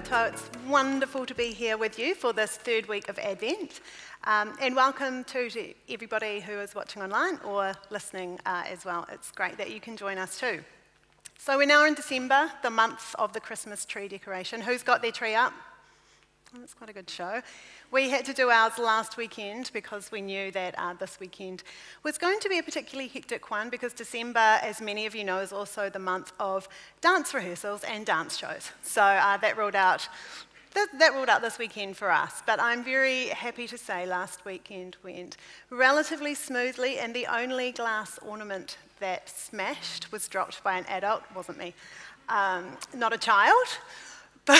koutou. It's wonderful to be here with you for this third week of Advent. And welcome to everybody who is watching online or listening as well. It's great that you can join us too. So we're now in December, the month of the Christmas tree decoration. Who's got their tree up? Well, it's quite a good show. We had to do ours last weekend because we knew that this weekend was going to be a particularly hectic one because December, as many of you know, is also the month of dance rehearsals and dance shows. So that ruled out this weekend for us, but I'm very happy to say last weekend went relatively smoothly, and the only glass ornament that smashed was dropped by an adult. Wasn't me, not a child. But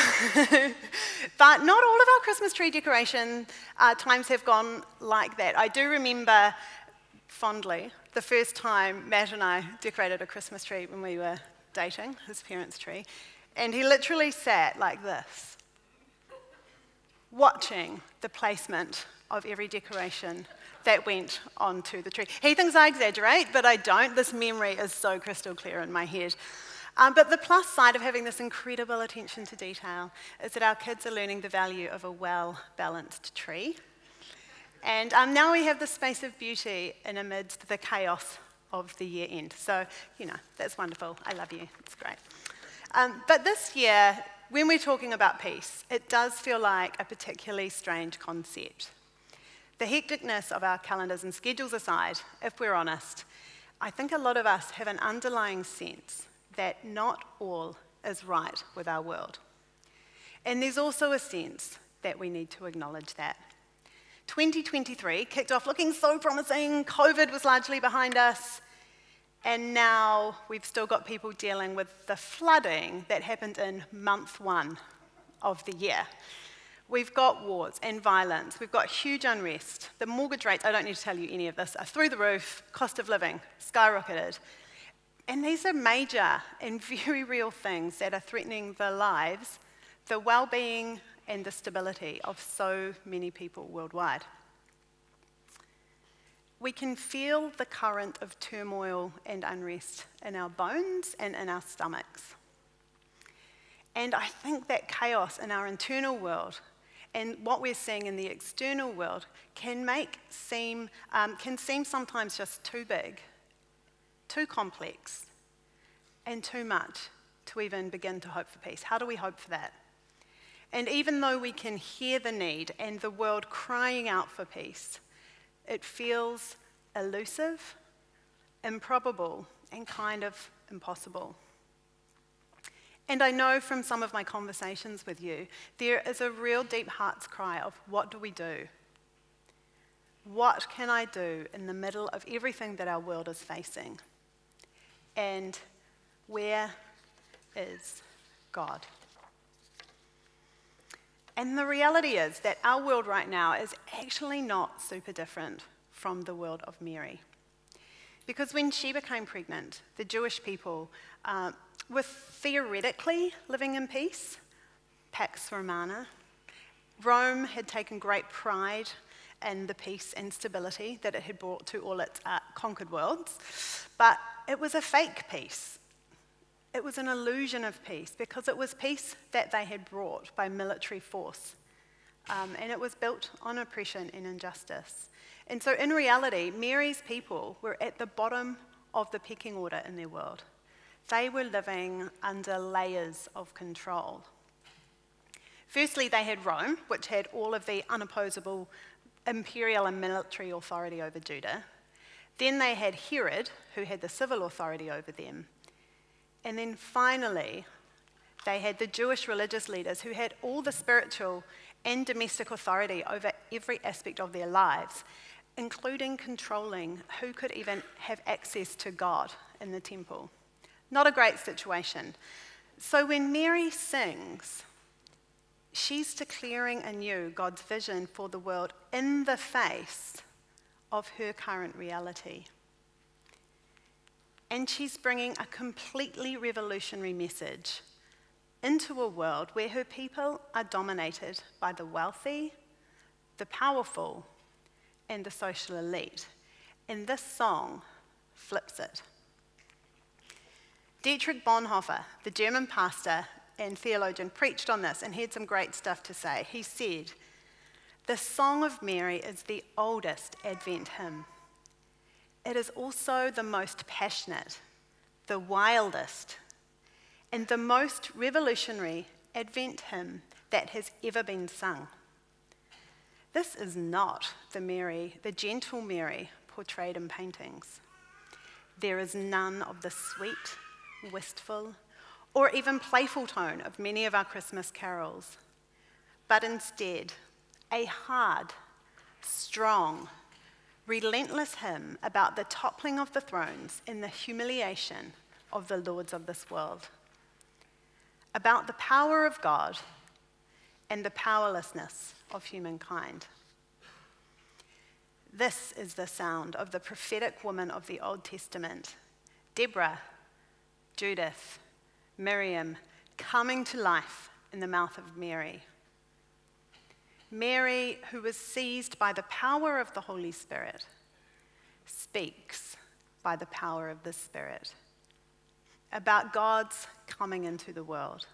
not all of our Christmas tree decoration times have gone like that. I do remember fondly the first time Matt and I decorated a Christmas tree when we were dating, his parents' tree, and he literally sat like this, watching the placement of every decoration that went onto the tree. He thinks I exaggerate, but I don't. This memory is so crystal clear in my head. But the plus side of having this incredible attention to detail is that our kids are learning the value of a well-balanced tree. And now we have the space of beauty in amidst the chaos of the year end. So, you know, that's wonderful. I love you. It's great. But this year, when we're talking about peace, it does feel like a particularly strange concept. The hecticness of our calendars and schedules aside, if we're honest, I think a lot of us have an underlying sense that not all is right with our world. And there's also a sense that we need to acknowledge that. 2023 kicked off looking so promising, COVID was largely behind us, and now we've still got people dealing with the flooding that happened in month one of the year. We've got wars and violence, we've got huge unrest, the mortgage rates, I don't need to tell you any of this, are through the roof, cost of living skyrocketed. And these are major and very real things that are threatening the lives, the well-being and the stability of so many people worldwide. We can feel the current of turmoil and unrest in our bones and in our stomachs. And I think that chaos in our internal world and what we're seeing in the external world can seem sometimes just too big, too complex, and too much to even begin to hope for peace. How do we hope for that? And even though we can hear the need and the world crying out for peace, it feels elusive, improbable, and kind of impossible. And I know from some of my conversations with you, there is a real deep heart's cry of what do we do? What can I do in the middle of everything that our world is facing? And where is God? And the reality is that our world right now is actually not super different from the world of Mary. Because when she became pregnant, the Jewish people were theoretically living in peace, Pax Romana. Rome had taken great pride in the peace and stability that it had brought to all its conquered worlds, but it was a fake peace. It was an illusion of peace because it was peace that they had brought by military force, and it was built on oppression and injustice. And so in reality, Mary's people were at the bottom of the pecking order in their world. They were living under layers of control. Firstly, they had Rome, which had all of the unopposable imperial and military authority over Judah. Then they had Herod, who had the civil authority over them. And then finally, they had the Jewish religious leaders who had all the spiritual and domestic authority over every aspect of their lives, including controlling who could even have access to God in the temple. Not a great situation. So when Mary sings, she's declaring anew God's vision for the world in the face of her current reality. And she's bringing a completely revolutionary message into a world where her people are dominated by the wealthy, the powerful, and the social elite. And this song flips it. Dietrich Bonhoeffer, the German pastor and theologian, preached on this, and he had some great stuff to say. He said, "The Song of Mary is the oldest Advent hymn. It is also the most passionate, the wildest, and the most revolutionary Advent hymn that has ever been sung. This is not the Mary, the gentle Mary, portrayed in paintings. There is none of the sweet, wistful, or even playful tone of many of our Christmas carols, but instead a hard, strong, relentless hymn about the toppling of the thrones and the humiliation of the lords of this world, about the power of God and the powerlessness of humankind. This is the sound of the prophetic woman of the Old Testament, Deborah, Judith, Miriam, coming to life in the mouth of Mary. Mary, who was seized by the power of the Holy Spirit, speaks by the power of the Spirit about God's coming into the world.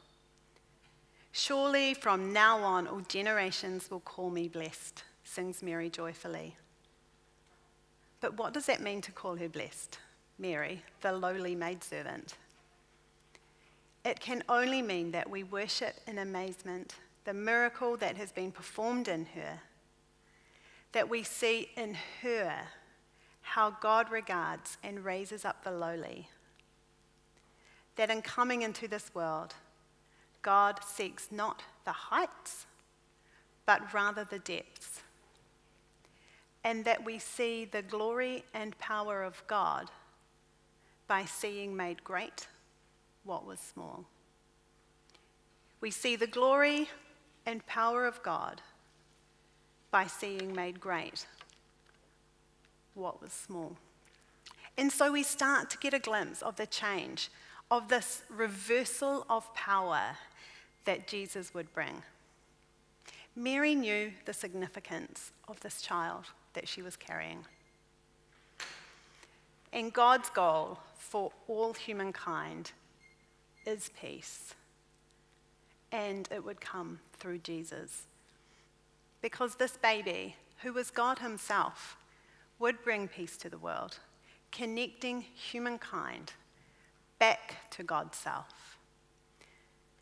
Surely from now on all generations will call me blessed," sings Mary joyfully. But what does that mean to call her blessed, Mary, the lowly maidservant? It can only mean that we worship in amazement the miracle that has been performed in her, that we see in her how God regards and raises up the lowly, that in coming into this world, God seeks not the heights, but rather the depths, and that we see the glory and power of God by seeing made great what was small. We see the glory and power of God by seeing made great what was small. And so we start to get a glimpse of the change, of this reversal of power that Jesus would bring. Mary knew the significance of this child that she was carrying. And God's goal for all humankind is peace. And it would come through Jesus. Because this baby, who was God himself, would bring peace to the world, connecting humankind back to God's self.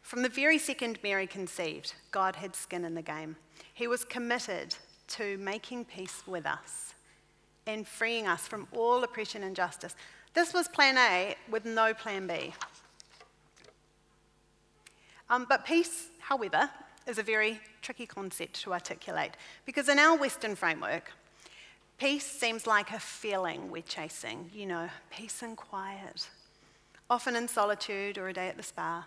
From the very second Mary conceived, God had skin in the game. He was committed to making peace with us and freeing us from all oppression and injustice. This was plan A with no plan B. But peace, however, is a very tricky concept to articulate, because in our Western framework, peace seems like a feeling we're chasing, you know, peace and quiet, often in solitude or a day at the spa.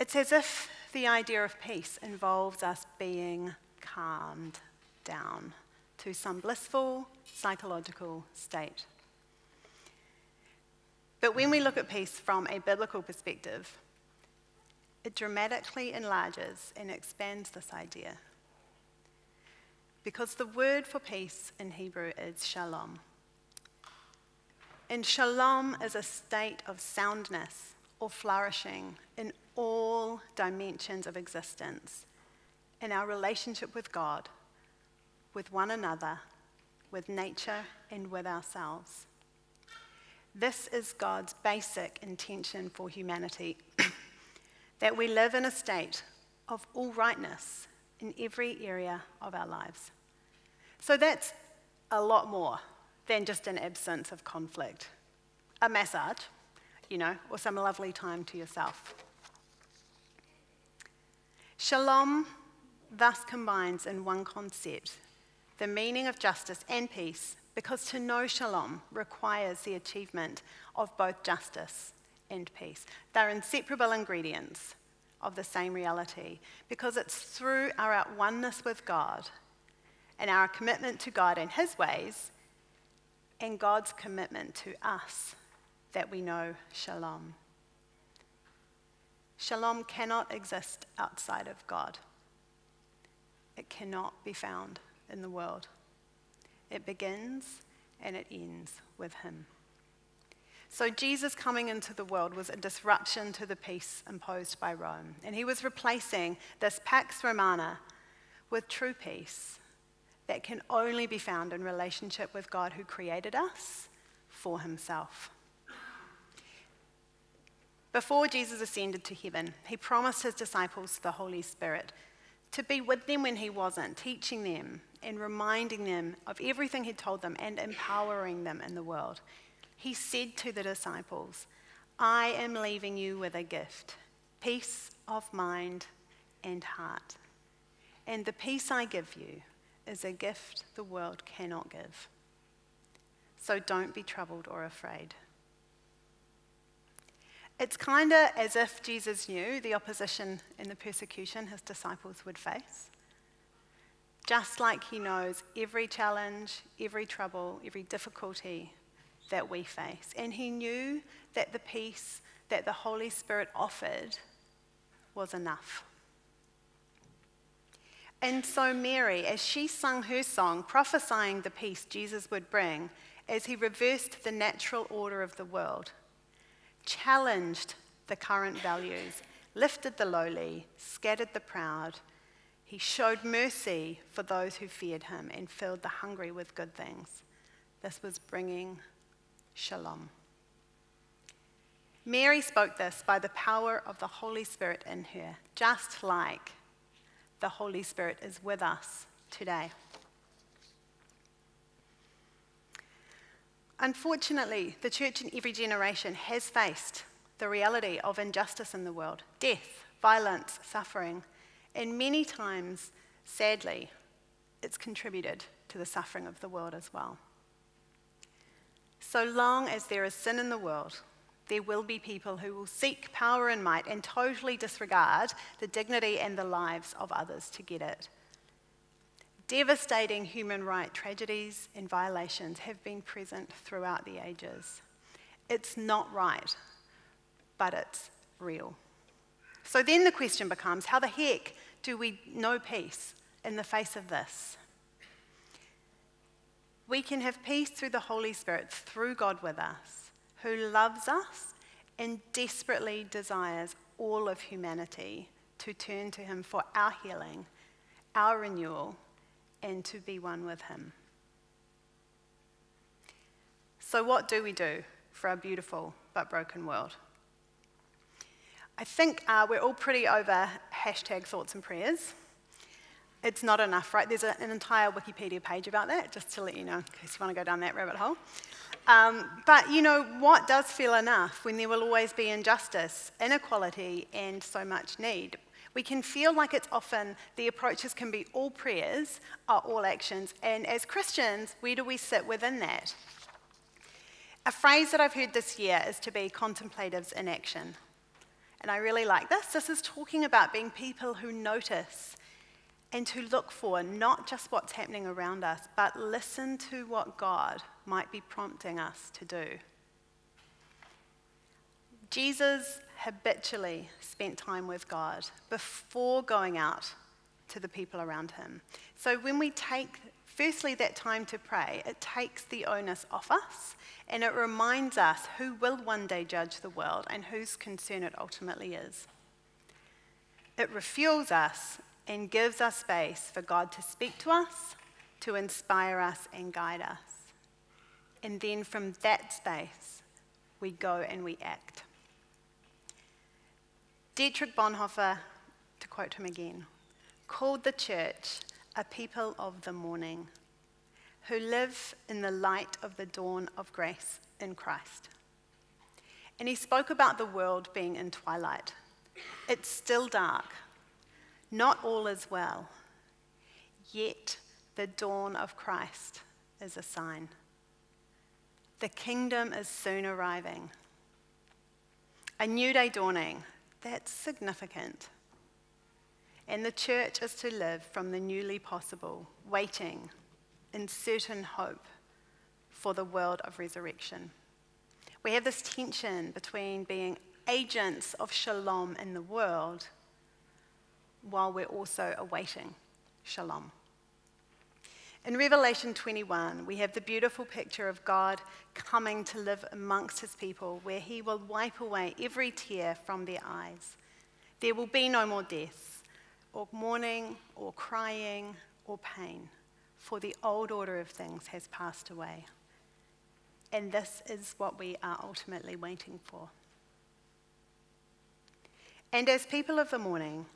It's as if the idea of peace involves us being calmed down to some blissful psychological state. But when we look at peace from a biblical perspective, it dramatically enlarges and expands this idea, because the word for peace in Hebrew is shalom. And shalom is a state of soundness or flourishing in all dimensions of existence, in our relationship with God, with one another, with nature, and with ourselves. This is God's basic intention for humanity, that we live in a state of all rightness in every area of our lives. So that's a lot more than just an absence of conflict, a massage, you know, or some lovely time to yourself. Shalom thus combines in one concept the meaning of justice and peace, because to know shalom requires the achievement of both justice and peace. They're inseparable ingredients of the same reality, because it's through our oneness with God and our commitment to God and his ways and God's commitment to us that we know shalom. Shalom cannot exist outside of God. It cannot be found in the world. It begins and it ends with him. So Jesus coming into the world was a disruption to the peace imposed by Rome, and he was replacing this Pax Romana with true peace that can only be found in relationship with God who created us for himself. Before Jesus ascended to heaven, he promised his disciples the Holy Spirit to be with them when he wasn't, teaching them and reminding them of everything he told them and empowering them in the world. He said to the disciples, "I am leaving you with a gift, peace of mind and heart. And the peace I give you is a gift the world cannot give. So don't be troubled or afraid." It's kind of as if Jesus knew the opposition and the persecution his disciples would face. Just like he knows every challenge, every trouble, every difficulty that we face. And he knew that the peace that the Holy Spirit offered was enough. And so Mary, as she sung her song, prophesying the peace Jesus would bring, as he reversed the natural order of the world, challenged the current values, lifted the lowly, scattered the proud. He showed mercy for those who feared him and filled the hungry with good things. This was bringing shalom. Mary spoke this by the power of the Holy Spirit in her, just like the Holy Spirit is with us today. Unfortunately, the church in every generation has faced the reality of injustice in the world, death, violence, suffering, and many times, sadly, it's contributed to the suffering of the world as well. So long as there is sin in the world, there will be people who will seek power and might and totally disregard the dignity and the lives of others to get it. Devastating human rights tragedies and violations have been present throughout the ages. It's not right, but it's real. So then the question becomes, how the heck do we know peace in the face of this? We can have peace through the Holy Spirit, through God with us, who loves us and desperately desires all of humanity to turn to him for our healing, our renewal, and to be one with him. So what do we do for our beautiful but broken world? I think we're all pretty over #thoughts and prayers. It's not enough, right? There's an entire Wikipedia page about that, just to let you know, in case you want to go down that rabbit hole. But you know, what does feel enough when there will always be injustice, inequality, and so much need? We can feel like it's often, the approaches can be all prayers, or all actions, and as Christians, where do we sit within that? A phrase that I've heard this year is to be contemplatives in action. And I really like this. This is talking about being people who notice and to look for not just what's happening around us, but listen to what God might be prompting us to do. Jesus habitually spent time with God before going out to the people around him. So when we take, firstly, that time to pray, it takes the onus off us and it reminds us who will one day judge the world and whose concern it ultimately is. It refuels us and gives us space for God to speak to us, to inspire us and guide us. And then from that space, we go and we act. Dietrich Bonhoeffer, to quote him again, called the church a people of the morning who live in the light of the dawn of grace in Christ. And he spoke about the world being in twilight. It's still dark. Not all is well. Yet the dawn of Christ is a sign. The kingdom is soon arriving. A new day dawning. That's significant. And the church is to live from the newly possible, waiting in certain hope for the world of resurrection. We have this tension between being agents of shalom in the world while we're also awaiting shalom. In Revelation 21, we have the beautiful picture of God coming to live amongst his people, where he will wipe away every tear from their eyes. There will be no more death, or mourning, or crying, or pain, for the old order of things has passed away. And this is what we are ultimately waiting for. And as people of the morning,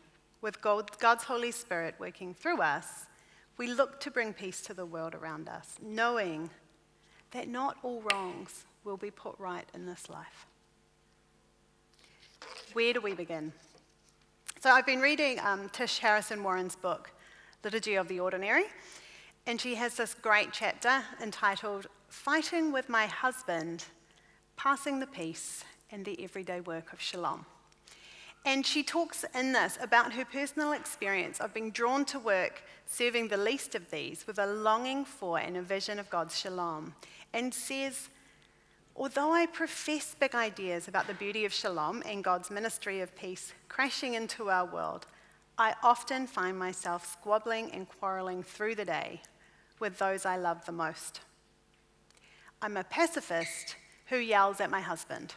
with God's Holy Spirit working through us, we look to bring peace to the world around us, knowing that not all wrongs will be put right in this life. Where do we begin? So I've been reading Tish Harrison Warren's book, Liturgy of the Ordinary, and she has this great chapter entitled, Fighting with My Husband, Passing the Peace and the Everyday Work of Shalom. And she talks in this about her personal experience of being drawn to work serving the least of these with a longing for and a vision of God's shalom, and says, although I profess big ideas about the beauty of shalom and God's ministry of peace crashing into our world, I often find myself squabbling and quarreling through the day with those I love the most. I'm a pacifist who yells at my husband.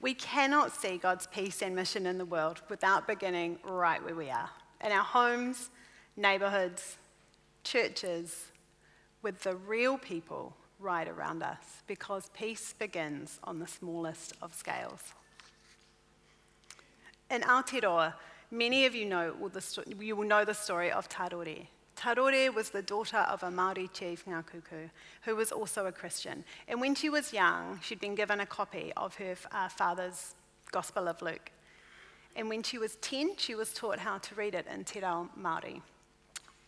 We cannot see God's peace and mission in the world without beginning right where we are, in our homes, neighborhoods, churches, with the real people right around us, because peace begins on the smallest of scales. In Aotearoa, many of you know you will know the story of Tarore. Tarore was the daughter of a Māori chief, Ngākuku, who was also a Christian. And when she was young, she'd been given a copy of her father's Gospel of Luke. And when she was 10, she was taught how to read it in Te Reo Māori.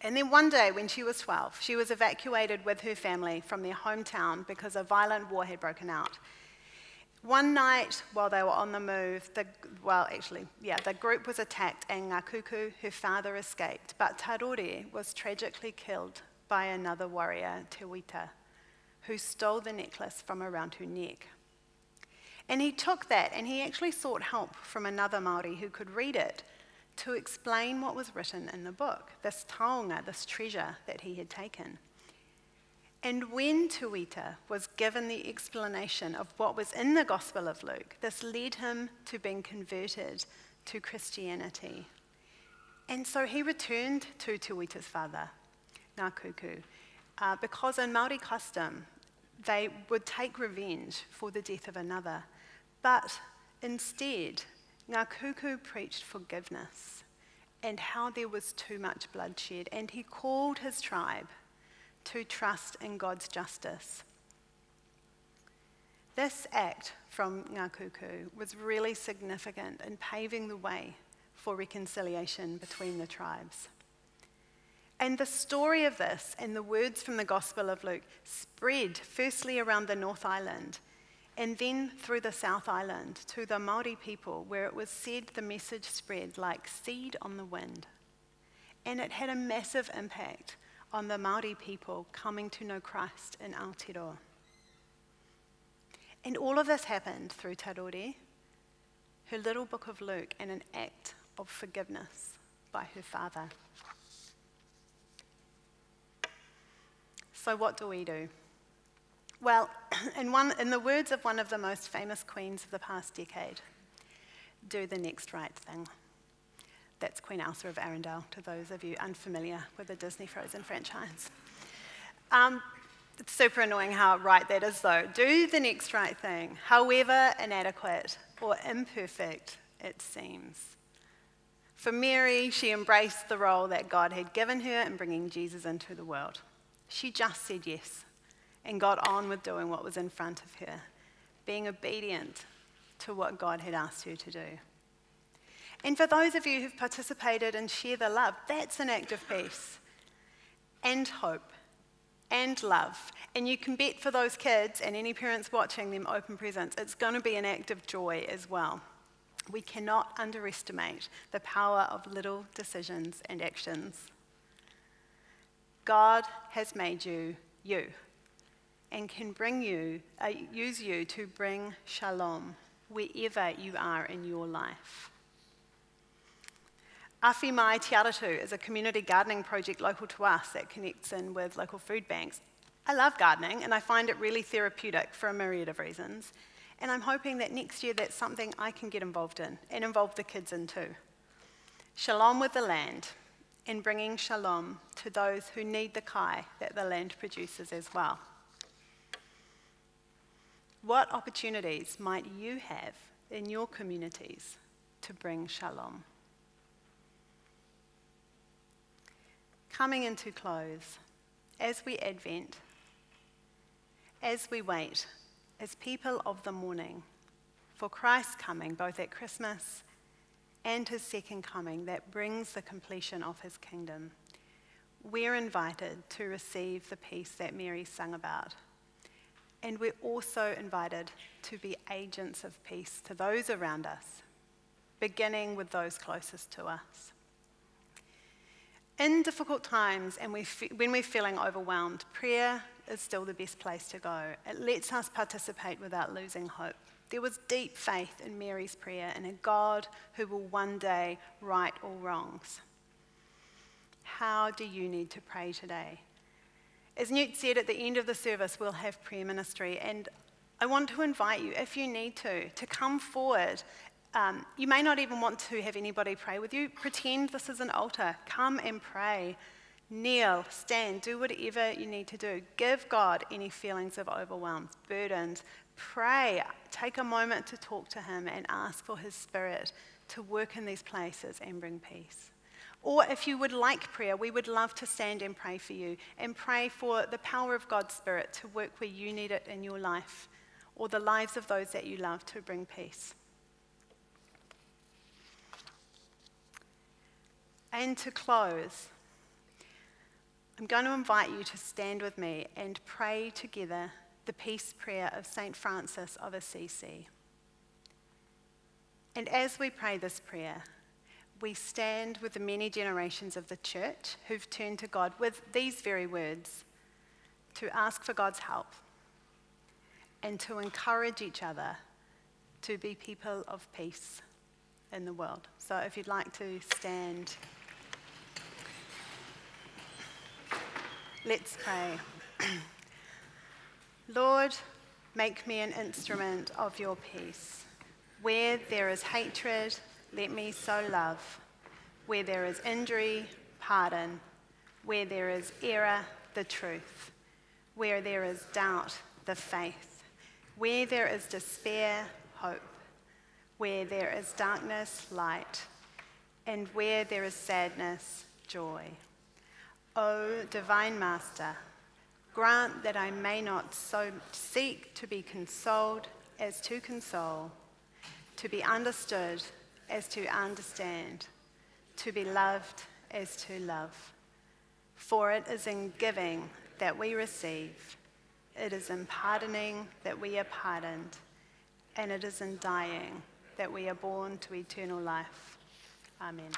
And then one day, when she was 12, she was evacuated with her family from their hometown because a violent war had broken out. One night, while they were on the move, the group was attacked and Ngākuku, her father, escaped, but Tarore was tragically killed by another warrior, Tewita, who stole the necklace from around her neck. And he took that and he actually sought help from another Māori who could read it to explain what was written in the book, this taonga, this treasure that he had taken. And when Tewita was given the explanation of what was in the Gospel of Luke, this led him to being converted to Christianity. And so he returned to Tewita's father, Ngākuku, because in Māori custom, they would take revenge for the death of another. But instead, Ngākuku preached forgiveness and how there was too much bloodshed, and he called his tribe to trust in God's justice. This act from Ngākuku was really significant in paving the way for reconciliation between the tribes. And the story of this and the words from the Gospel of Luke spread firstly around the North Island and then through the South Island to the Māori people, where it was said the message spread like seed on the wind. And it had a massive impact on the Māori people coming to know Christ in Aotearoa. And all of this happened through Tarore, her little book of Luke, and an act of forgiveness by her father. So what do we do? Well, in the words of one of the most famous queens of the past decade, do the next right thing. That's Queen Elsa of Arendelle, to those of you unfamiliar with the Disney Frozen franchise. It's super annoying how right that is, though. Do the next right thing, however inadequate or imperfect it seems. For Mary, she embraced the role that God had given her in bringing Jesus into the world. She just said yes and got on with doing what was in front of her, being obedient to what God had asked her to do. And for those of you who've participated and share the love, that's an act of peace and hope and love. And you can bet for those kids and any parents watching them open presents, it's going to be an act of joy as well. We cannot underestimate the power of little decisions and actions. God has made you, you, and can bring you, use you to bring shalom wherever you are in your life. Afi Mai Tiaratu is a community gardening project local to us that connects in with local food banks. I love gardening and I find it really therapeutic for a myriad of reasons, and I'm hoping that next year that's something I can get involved in and involve the kids in too. Shalom with the land, and bringing shalom to those who need the kai that the land produces as well. What opportunities might you have in your communities to bring shalom? Coming into close, as we advent, as we wait, as people of the morning, for Christ's coming, both at Christmas and his second coming that brings the completion of his kingdom, we're invited to receive the peace that Mary sung about. And we're also invited to be agents of peace to those around us, beginning with those closest to us. In difficult times and when we're feeling overwhelmed, prayer is still the best place to go. It lets us participate without losing hope. There was deep faith in Mary's prayer in a God who will one day right all wrongs. How do you need to pray today? As Newt said, at the end of the service, we'll have prayer ministry, and I want to invite you, if you need to come forward. You may not even want to have anybody pray with you. Pretend this is an altar. Come and pray. Kneel, stand, do whatever you need to do. Give God any feelings of overwhelm, burdens. Pray. Take a moment to talk to him and ask for his spirit to work in these places and bring peace. Or if you would like prayer, we would love to stand and pray for you and pray for the power of God's spirit to work where you need it in your life or the lives of those that you love to bring peace. And to close, I'm going to invite you to stand with me and pray together the peace prayer of Saint Francis of Assisi. And as we pray this prayer, we stand with the many generations of the church who've turned to God with these very words, to ask for God's help and to encourage each other to be people of peace in the world. So if you'd like to stand, let's pray. Lord, make me an instrument of your peace. Where there is hatred, let me sow love. Where there is injury, pardon. Where there is error, the truth. Where there is doubt, the faith. Where there is despair, hope. Where there is darkness, light. And where there is sadness, joy. O Divine Master, grant that I may not so seek to be consoled as to console, to be understood as to understand, to be loved as to love. For it is in giving that we receive, it is in pardoning that we are pardoned, and it is in dying that we are born to eternal life. Amen.